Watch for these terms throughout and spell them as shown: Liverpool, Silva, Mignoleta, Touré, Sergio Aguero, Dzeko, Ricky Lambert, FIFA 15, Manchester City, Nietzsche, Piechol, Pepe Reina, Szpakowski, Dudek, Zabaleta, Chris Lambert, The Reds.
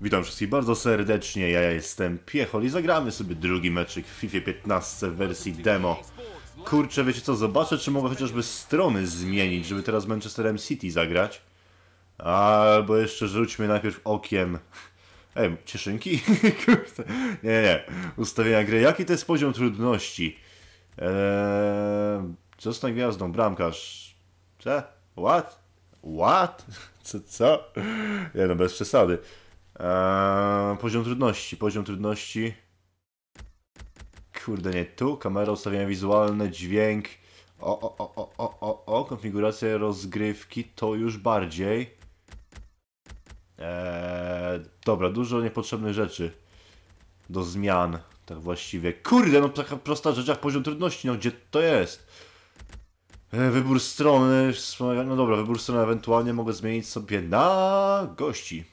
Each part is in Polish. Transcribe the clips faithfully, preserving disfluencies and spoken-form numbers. Witam wszystkich bardzo serdecznie, ja jestem Piechol i zagramy sobie drugi meczyk w FIFA piętnaście w wersji demo. Kurczę, wiecie co, zobaczę czy mogę chociażby strony zmienić, żeby teraz Manchesterem City zagrać. Albo jeszcze rzućmy najpierw okiem... Ej, cieszynki? Kurde. Nie, nie, nie. Ustawienia gry. Jaki to jest poziom trudności? Eee... Zostań gwiazdą, bramkarz. Co? What? What? Co? co? Nie no, bez przesady. Eee, poziom trudności, poziom trudności. Kurde, nie tu. Kamera, ustawienia wizualne, dźwięk. O, o, o, o, o, o, o. Konfiguracja rozgrywki, to już bardziej. Eee, dobra, dużo niepotrzebnych rzeczy do zmian. Tak właściwie. Kurde, no taka prosta rzecz jak poziom trudności, no gdzie to jest? Eee, wybór strony, no dobra, wybór strony ewentualnie mogę zmienić sobie na gości.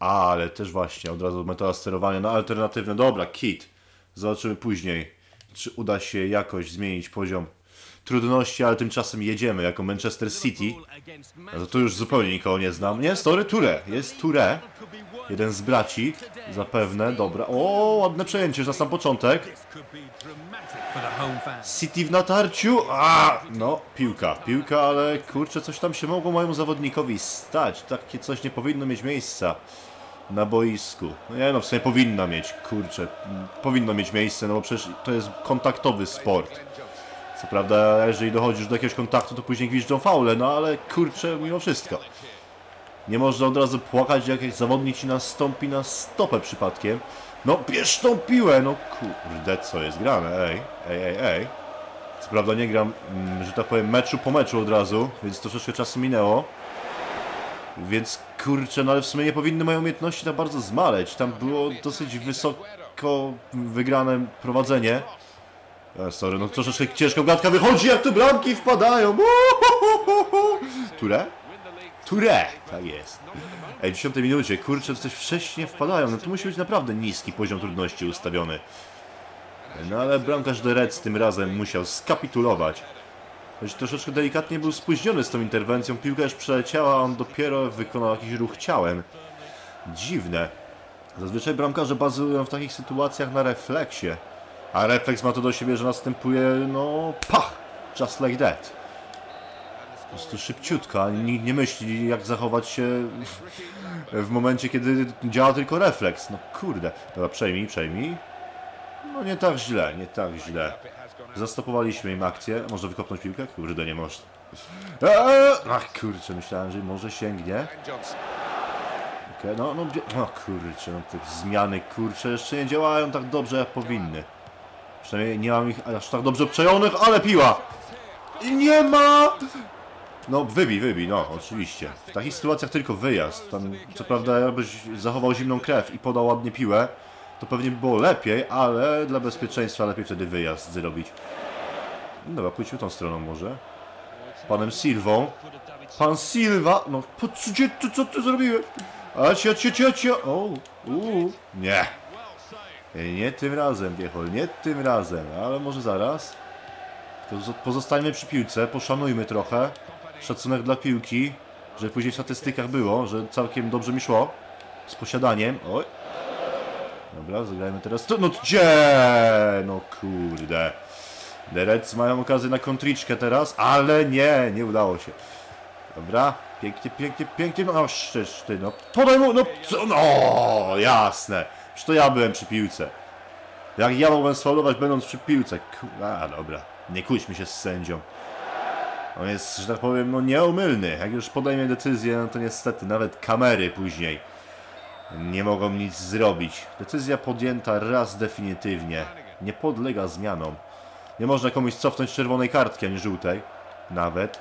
Ale też właśnie, od razu metoda sterowania na alternatywne. Dobra, kit. Zobaczymy później, czy uda się jakoś zmienić poziom trudności, ale tymczasem jedziemy jako Manchester City. No to tu już zupełnie nikogo nie znam. Nie, sorry, Touré. Jest Touré. Jeden z braci, zapewne. Dobra. O, ładne przejęcie już na sam początek. City w natarciu. A, no, piłka. Piłka, ale kurczę, coś tam się mogło mojemu zawodnikowi stać. Takie coś nie powinno mieć miejsca na boisku. No nie no, w sumie powinna mieć, kurczę. Powinno mieć miejsce, no bo przecież to jest kontaktowy sport. Co prawda, jeżeli dochodzisz do jakiegoś kontaktu, to później gwiżdżą faule, no ale kurczę, mimo wszystko. Nie można od razu płakać, jak jakiś zawodnik ci nastąpi na stopę przypadkiem. No, bierz tą piłę! No kurde, co jest grane, ej, ej, ej, ej. Co prawda nie gram, że tak powiem, meczu po meczu od razu, więc troszeczkę czasu minęło. Więc kurczę, no ale w sumie nie powinny moje umiejętności tak bardzo zmaleć. Tam było dosyć wysoko wygrane prowadzenie. Sorry, no troszeczkę ciężko gadka wychodzi, jak tu bramki wpadają. Touré? Touré! Tak jest. Ej, w dziesiątej minucie, kurczę, coś wcześnie wpadają. No tu musi być naprawdę niski poziom trudności ustawiony. No ale bramkarz The Reds tym razem musiał skapitulować. Choć troszeczkę delikatnie był spóźniony z tą interwencją. Piłka już przeleciała, a on dopiero wykonał jakiś ruch ciałem. Dziwne. Zazwyczaj bramkarze bazują w takich sytuacjach na refleksie. A refleks ma to do siebie, że następuje, no, pach, just like that. Po prostu szybciutko, nikt nie myśli, jak zachować się w momencie, kiedy działa tylko refleks. No kurde, dobra, przejmij, przejmij. No nie tak źle, nie tak źle. Zastopowaliśmy im akcję, może wykopnąć piłkę? Kurde, nie można. Eee! Ach kurczę, myślałem, że może sięgnie. Okay, no, no, no kurczę, no te zmiany, kurczę, jeszcze nie działają tak dobrze, jak powinny. Przynajmniej nie mam ich aż tak dobrze przejonych, ale piła! I nie ma! No, wybij, wybij, no, oczywiście. W takich sytuacjach tylko wyjazd. Tam, co prawda, jakbyś zachował zimną krew i podał ładnie piłę, to pewnie by było lepiej, ale dla bezpieczeństwa lepiej wtedy wyjazd zrobić. No dobra, pójdźmy tą stroną może. Panem Silvą. Pan Silva! No, po co, co, co ty zrobiłeś? A cio, cio, cio, cio. O, uu. Nie. Nie tym razem, Piechol, nie tym razem, ale może zaraz. Pozostańmy przy piłce, poszanujmy trochę. Szacunek dla piłki, że później w statystykach było, że całkiem dobrze mi szło. Z posiadaniem. Oj. Dobra, zagrajmy teraz. No gdzie? No kurde. The Reds mają okazję na kontriczkę teraz, ale nie, nie udało się. Dobra. Pięknie, pięknie, pięknie, no szczerze, ty, no podaj mu, no co, no jasne, przecież to ja byłem przy piłce. Jak ja mogłem sfaulować będąc przy piłce, a dobra, nie kłóćmy się z sędzią. On jest, że tak powiem, no nieomylny, jak już podejmie decyzję, no to niestety nawet kamery później nie mogą nic zrobić. Decyzja podjęta raz definitywnie, nie podlega zmianom. Nie można komuś cofnąć czerwonej kartki, ani żółtej, nawet.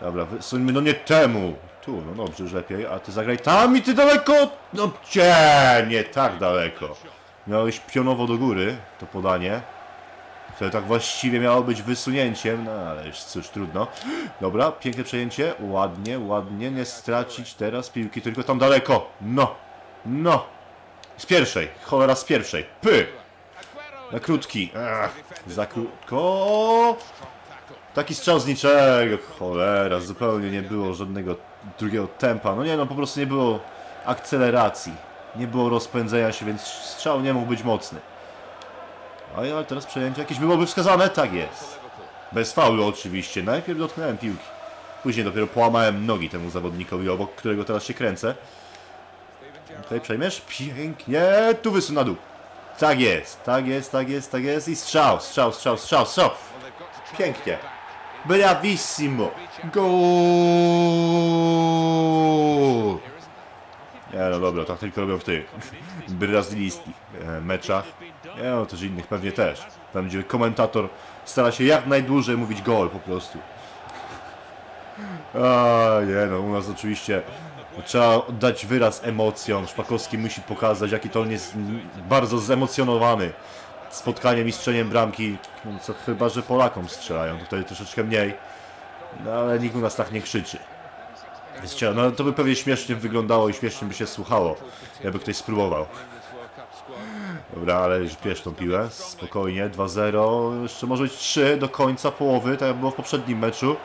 Dobra, wysuńmy, no nie temu! Tu, no dobrze, już lepiej, a ty zagraj tam i ty daleko! No gdzie? Nie tak daleko! Miałeś pionowo do góry, to podanie. Które tak właściwie miało być wysunięciem, no ale już cóż, trudno. Dobra, piękne przejęcie, ładnie, ładnie, nie stracić teraz piłki, tylko tam daleko! No! No! Z pierwszej, cholera z pierwszej, py! Na krótki, ach, za krótko! Taki strzał z niczego, cholera, zupełnie nie było żadnego drugiego tempa, no nie no, po prostu nie było akceleracji. Nie było rozpędzenia się, więc strzał nie mógł być mocny. Oj, ale teraz przejęcie jakieś byłoby wskazane. Tak jest. Bez faulu oczywiście. Najpierw dotknąłem piłki. Później dopiero połamałem nogi temu zawodnikowi, obok którego teraz się kręcę. Tutaj przejmiesz? Pięknie. Tu wysuń na dół. Tak jest. Tak jest, tak jest, tak jest. I strzał, strzał, strzał, strzał, strzał. Pięknie. Bravissimo. Goal. Nie, no dobra, tak tylko robią w tych brazylijskich meczach. Nie, no też innych pewnie też. Tam gdzie komentator stara się jak najdłużej mówić gol po prostu. A nie, no u nas oczywiście trzeba oddać wyraz emocjom. Szpakowski musi pokazać, jaki to on jest bardzo zemocjonowany spotkaniem i strzeleniem bramki. Co chyba, że Polakom strzelają, tutaj troszeczkę mniej. No ale nikt u nas tak nie krzyczy. No to by pewnie śmiesznie wyglądało i śmiesznie by się słuchało, jakby ktoś spróbował. Dobra, ale już bierz tą piłę, spokojnie, dwa zero, jeszcze może być trzy do końca połowy, tak jak było w poprzednim meczu.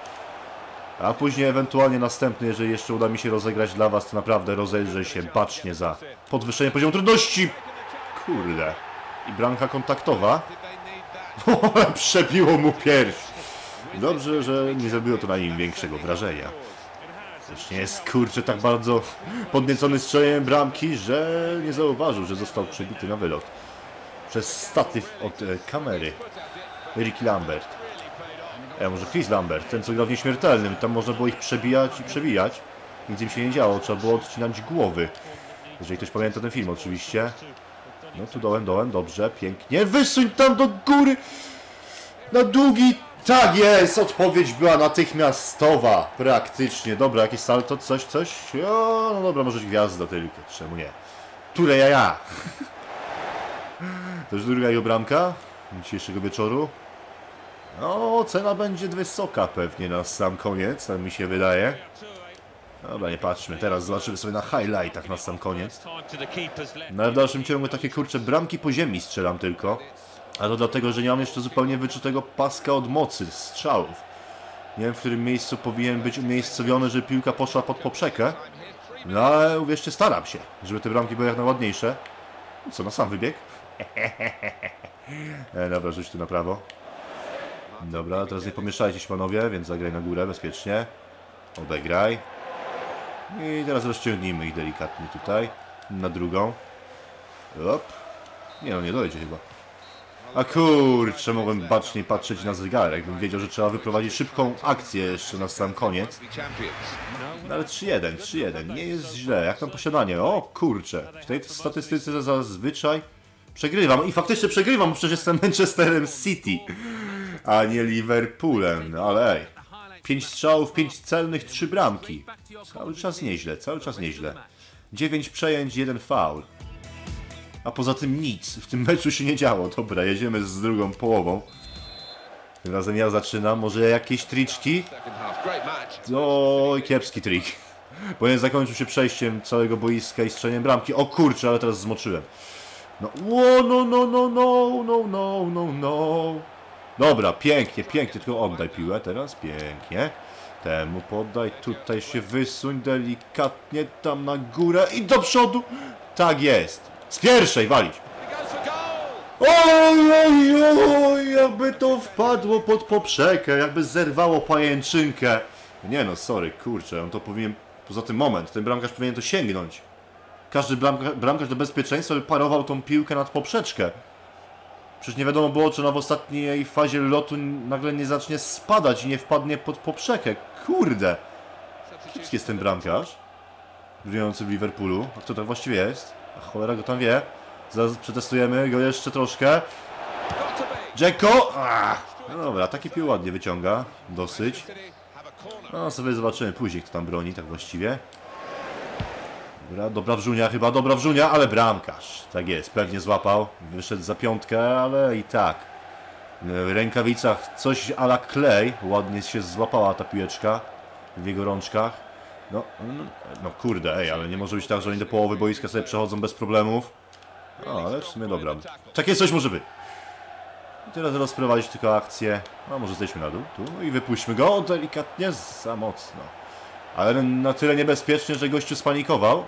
A później ewentualnie następny, jeżeli jeszcze uda mi się rozegrać dla was, to naprawdę rozejrzę się bacznie za podwyższenie poziomu trudności. Kurde. I bramka kontaktowa. Przebiło mu pierś. Dobrze, że nie zrobiło to na nim większego wrażenia. Zresztą jest, kurczę, tak bardzo podniecony strzeleniem bramki, że nie zauważył, że został przebity na wylot przez statyw od e, kamery. Ricky Lambert. E, może Chris Lambert, ten co grał w Nieśmiertelnym. Tam można było ich przebijać i przebijać. Nic im się nie działo, trzeba było odcinać głowy. Jeżeli ktoś pamięta ten film oczywiście. No tu dołem, dołem, dobrze, pięknie. Wysuń tam do góry! Na długi... Tak jest! Odpowiedź była natychmiastowa, praktycznie. Dobra, jakieś salto, coś, coś? O, no dobra, może gwiazda tylko, czemu nie? Touré, ja, ja! To już druga jego bramka dzisiejszego wieczoru. No, cena będzie wysoka pewnie na sam koniec, tak mi się wydaje. Dobra, nie patrzmy, teraz zobaczymy sobie na highlightach na sam koniec. No, w dalszym ciągu takie, kurcze, bramki po ziemi strzelam tylko. A to dlatego, że nie mam jeszcze zupełnie wyczutego paska od mocy strzałów. Nie wiem, w którym miejscu powinien być umiejscowiony, żeby piłka poszła pod poprzekę. No ale uwierzcie, staram się, żeby te bramki były jak najładniejsze. No co, na sam wybieg? E, dobra, rzuć tu na prawo. Dobra, teraz nie pomieszajcie się panowie, więc zagraj na górę bezpiecznie. Odegraj. I teraz rozciągnijmy ich delikatnie tutaj. Na drugą. Op. Nie no, nie dojdzie chyba. A kurczę, mogłem bacznie patrzeć na zegarek, bym wiedział, że trzeba wyprowadzić szybką akcję jeszcze na sam koniec. No ale trzy jeden, trzy jeden, nie jest źle. Jak tam posiadanie? O kurczę, w tej statystyce zazwyczaj przegrywam. I faktycznie przegrywam, bo przecież jestem Manchesterem City, a nie Liverpoolem. No ale ej, pięć strzałów, pięć celnych, trzy bramki. Cały czas nieźle, cały czas nieźle. dziewięć przejęć, jeden faul. A poza tym nic, w tym meczu się nie działo. Dobra, jedziemy z drugą połową. Tym razem ja zaczynam, może jakieś triczki? Oj, kiepski trik. Bo nie zakończył się przejściem całego boiska i strzeleniem bramki. O kurczę, ale teraz zmoczyłem. No, o, no, no, no, no, no, no, no, no. Dobra, pięknie, pięknie, tylko oddaj piłę teraz, pięknie. Temu poddaj, tutaj się wysuń delikatnie tam na górę i do przodu. Tak jest. Z pierwszej walić! Oj, oj, oj, jakby to wpadło pod poprzeczkę, jakby zerwało pajęczynkę. Nie no, sorry, kurczę, on to powinien... Poza tym moment, ten bramkarz powinien to sięgnąć. Każdy bramka, bramkarz do bezpieczeństwa by parował tą piłkę nad poprzeczkę. Przecież nie wiadomo było, czy ona w ostatniej fazie lotu nagle nie zacznie spadać i nie wpadnie pod poprzeczkę. Kurde! Kiepski jest ten bramkarz, grający w Liverpoolu. A kto tak właściwie jest? Cholera go tam wie. Zaraz przetestujemy go jeszcze troszkę. Dzeko! No dobra, takie pił ładnie wyciąga. Dosyć. No sobie zobaczymy później, kto tam broni, tak właściwie. Dobra, dobra wrzunia chyba, dobra wrzunia, ale bramkarz. Tak jest, pewnie złapał. Wyszedł za piątkę, ale i tak. W rękawicach coś a la klej. Ładnie się złapała ta piłeczka w jego rączkach. No, no, no kurde, ej, ale nie może być tak, że oni do połowy boiska sobie przechodzą bez problemów. No, ale w sumie dobra. Takie coś może być. I teraz rozprowadzić tylko akcję. No, może zejdźmy na dół, tu, i wypuśćmy go delikatnie, za mocno. Ale na tyle niebezpiecznie, że gościu spanikował.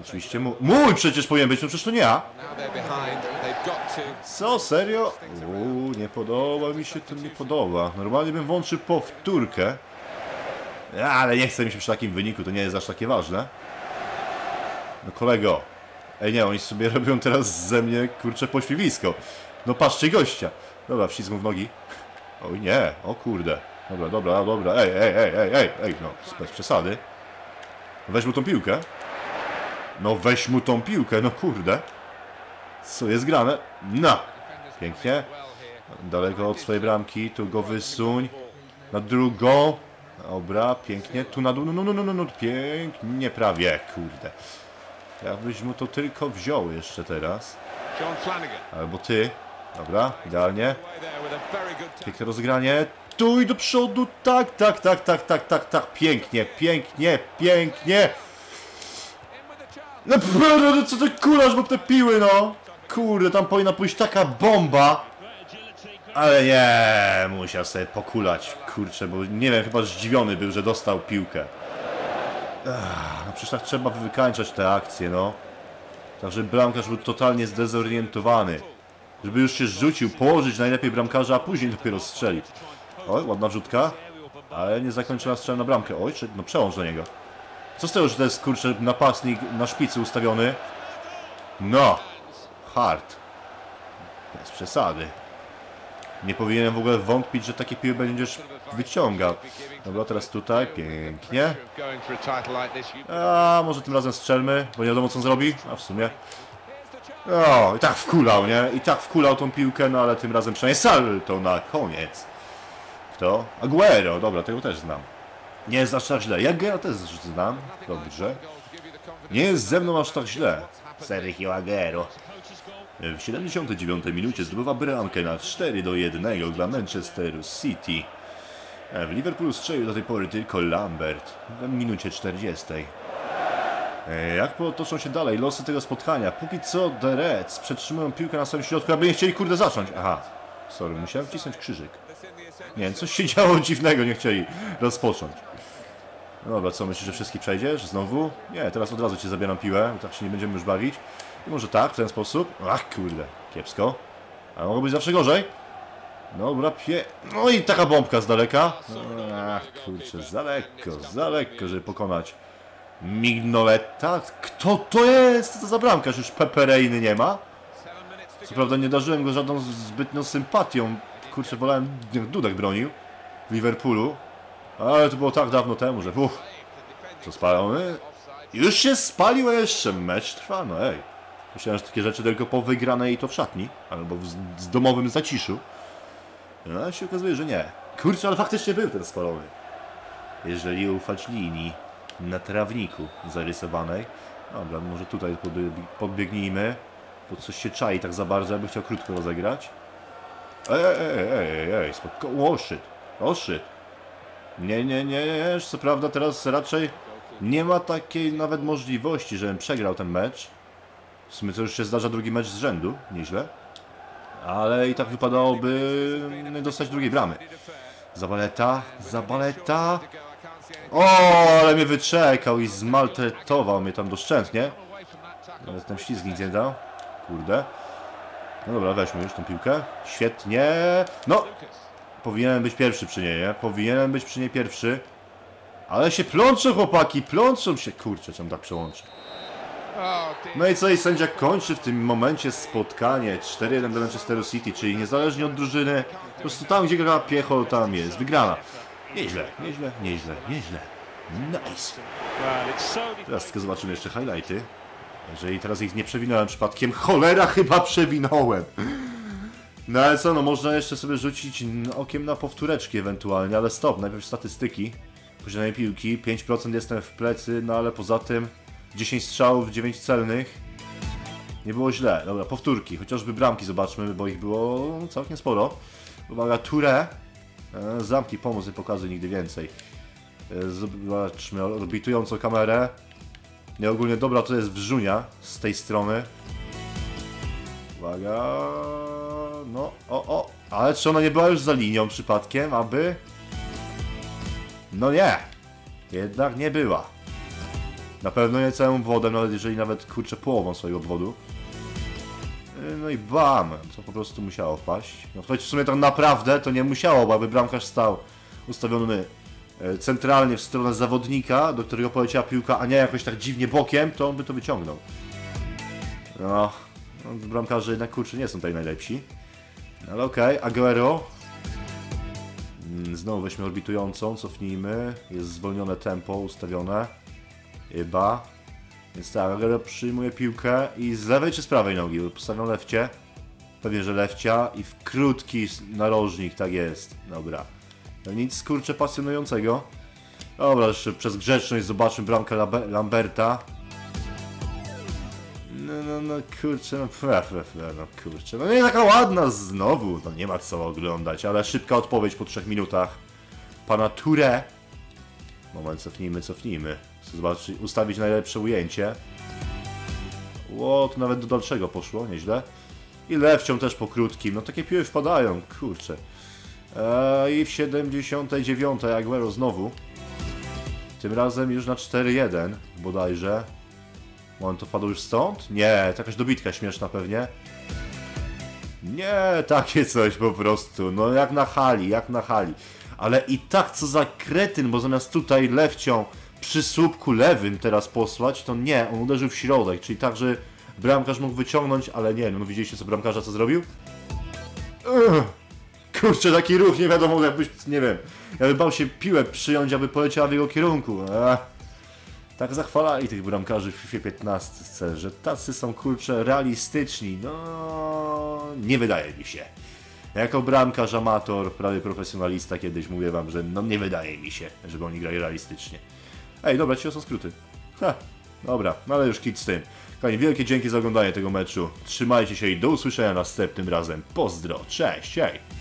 Oczywiście mu... Mój przecież powinien być, no przecież to nie ja. Co, serio? Uuu, nie podoba mi się, to nie podoba. Normalnie bym włączył powtórkę. Ale nie chce mi się przy takim wyniku, to nie jest aż takie ważne. No kolego. Ej nie, oni sobie robią teraz ze mnie, kurczę, pośliwisko. No patrzcie gościa. Dobra, wcisk mu w nogi. Oj nie, o kurde. Dobra, dobra, dobra, ej, ej, ej, ej, ej, ej, no, bez przesady. Weź mu tą piłkę. No weź mu tą piłkę, no kurde. Co jest grane? No. Pięknie. Daleko od swojej bramki, tu go wysuń. Na drugą. Dobra, pięknie, tu na dół, no, no, no, no, no, pięknie, prawie, kurde. Ja byś mu to tylko wziął jeszcze teraz. Albo ty. Dobra, idealnie. Piękne rozgranie. Tu i do przodu, tak, tak, tak, tak, tak, tak, tak, pięknie, pięknie, pięknie. No co ty kulasz, bo te piły, no. Kurde, tam powinna pójść taka bomba. Ale nie, musiał sobie pokulać, kurczę, bo nie wiem, chyba zdziwiony był, że dostał piłkę. Ech, no przecież tak trzeba wykańczać te akcje, no. Także bramkarz był totalnie zdezorientowany. Żeby już się rzucił, położyć najlepiej bramkarza, a później dopiero strzelić. Oj, ładna wrzutka. Ale nie zakończyła strzałem na bramkę. Oj, czy... no przełącz do niego. Co z tego, że to jest, kurczę, napastnik na szpicy ustawiony? No! Hard. Bez przesady. Nie powinienem w ogóle wątpić, że takie piły będziesz wyciągał. Dobra, teraz tutaj. Pięknie. A może tym razem strzelmy, bo nie wiadomo co on zrobi. A w sumie... O, i tak wkulał, nie? I tak wkulał tą piłkę, no ale tym razem przynajmniej salto na koniec. Kto? Aguero. Dobra, tego też znam. Nie jest aż tak źle. Ja Aguero też znam. Dobrze. Nie jest ze mną aż tak źle. Sergio Aguero. W siedemdziesiątej dziewiątej minucie zdobywa bramkę na cztery do jednego dla Manchesteru City. W Liverpoolu strzelił do tej pory tylko Lambert w minucie czterdziestej. Jak potoczą się dalej losy tego spotkania? Póki co The Reds przetrzymują piłkę na samym środku, aby nie chcieli kurde zacząć. Aha, sorry, musiałem wcisnąć krzyżyk. Nie wiem, coś się działo dziwnego, nie chcieli rozpocząć. Dobra, co myślisz, że wszystkich przejdziesz? Znowu? Nie, teraz od razu cię zabieram piłę, bo tak się nie będziemy już bawić. I może tak, w ten sposób. Ach, kurde, kiepsko. A mogło być zawsze gorzej. Dobra, pie... No i taka bombka z daleka. Ach, kurczę, za lekko, za lekko, żeby pokonać Mignoleta. Kto to jest? Co to za bramka? Już Pepe Reiny nie ma. Co prawda nie darzyłem go żadną zbytnią sympatią. Kurczę, wolałem... Dudek bronił w Liverpoolu. Ale to było tak dawno temu, że... Uff, co spalony? Już się spaliło jeszcze. Mecz trwa, no ej. Myślałem, że takie rzeczy tylko po wygranej i to w szatni. Albo w z domowym zaciszu. No, ale się okazuje, że nie. Kurczę, ale faktycznie był ten spalony. Jeżeli ufać linii na trawniku zarysowanej. Dobra, może tutaj podbiegnijmy. Bo coś się czai tak za bardzo, jakby chciał krótko rozegrać. Ej, ej, ej, ej, ej, spoko... O, shit. O, shit. Nie, nie, nie, nie, co prawda teraz raczej nie ma takiej nawet możliwości, żebym przegrał ten mecz. W sumie to już się zdarza drugi mecz z rzędu, nieźle. Ale i tak wypadałoby dostać drugiej bramy. Zabaleta, Zabaleta. O, ale mnie wyczekał i zmaltretował mnie tam doszczętnie. Nawet ten wcisk nic nie dał. Kurde. No dobra, weźmy już tą piłkę. Świetnie. No! Powinienem być pierwszy przy niej, nie? Powinienem być przy niej pierwszy. Ale się plączą chłopaki, plączą się. Kurczę, czemu tak przełączę. No i co? I sędzia kończy w tym momencie spotkanie cztery jeden dla Manchesteru City, czyli niezależnie od drużyny, po prostu tam gdzie gra Piechol, tam jest wygrana. Nieźle, nieźle, nieźle, nieźle. Nice. Teraz tylko zobaczymy jeszcze highlighty. Jeżeli teraz ich nie przewinąłem przypadkiem, cholera chyba przewinąłem. No ale co, no można jeszcze sobie rzucić okiem na powtóreczki ewentualnie, ale stop, najpierw statystyki. Posiadanie piłki, pięć procent jestem w plecy, no ale poza tym dziesięć strzałów, dziewięć celnych. Nie było źle. Dobra, powtórki, chociażby bramki zobaczmy, bo ich było całkiem sporo. Uwaga, Touré. E, zamknij pomoc, nie pokazuj nigdy więcej. E, zobaczmy odbitującą kamerę. Nie, ogólnie dobra, to jest wrzunia z tej strony. Uwaga... No, o, o! Ale czy ona nie była już za linią przypadkiem, aby... No nie! Jednak nie była. Na pewno nie całym obwodem, nawet jeżeli nawet kurczę połową swojego obwodu. No i bam! To po prostu musiało wpaść. No choć w sumie tak naprawdę to nie musiało, bo aby bramkarz stał ustawiony centralnie w stronę zawodnika, do którego poleciała piłka, a nie jakoś tak dziwnie bokiem, to on by to wyciągnął. No, no bramkarze jednak kurczę nie są tutaj najlepsi. Ale okej, okay. Aguero. Znowu weźmy orbitującą, cofnijmy. Jest zwolnione tempo, ustawione. Chyba. Więc tak, Aguero przyjmuje piłkę i z lewej czy z prawej nogi? Postawiam lewcie. Pewnie, że lewcia i w krótki narożnik, tak jest. Dobra. No nic kurczę pasjonującego. Dobra, jeszcze przez grzeczność zobaczmy bramkę Lamberta. No, no, no, kurczę, no, fle, fle, fle, no, kurczę, no nie taka ładna znowu, no nie ma co oglądać, ale szybka odpowiedź po trzech minutach pana Touré. Moment, cofnijmy, cofnijmy, chcę zobaczyć, ustawić najlepsze ujęcie. Ło, to nawet do dalszego poszło, nieźle. I lewcią też po krótkim, no takie piły wpadają, kurczę. Eee, I w siedemdziesiątej dziewiątej Aguero znowu, tym razem już na cztery jeden bodajże. On to wpadł już stąd? Nie, to jakaś dobitka śmieszna pewnie. Nie, takie coś po prostu, no jak na hali, jak na hali. Ale i tak co za kretyn, bo zamiast tutaj lewcią przy słupku lewym teraz posłać, to nie, on uderzył w środek, czyli tak, że bramkarz mógł wyciągnąć, ale nie, no widzieliście co bramkarza co zrobił? Ugh. Kurczę, taki ruch, nie wiadomo, jakbyś, nie wiem, jakby bał się piłę przyjąć, aby poleciała w jego kierunku. Ech. Tak zachwalali tych bramkarzy w FIFA piętnaście, że tacy są kurczę realistyczni, no nie wydaje mi się. Jako bramkarz, amator, prawie profesjonalista kiedyś mówię wam, że no nie wydaje mi się, żeby oni grali realistycznie. Ej, dobra, ci są skróty. Ha, dobra, no ale już kit z tym. Kochani, wielkie dzięki za oglądanie tego meczu. Trzymajcie się i do usłyszenia następnym razem. Pozdro, cześć, hej!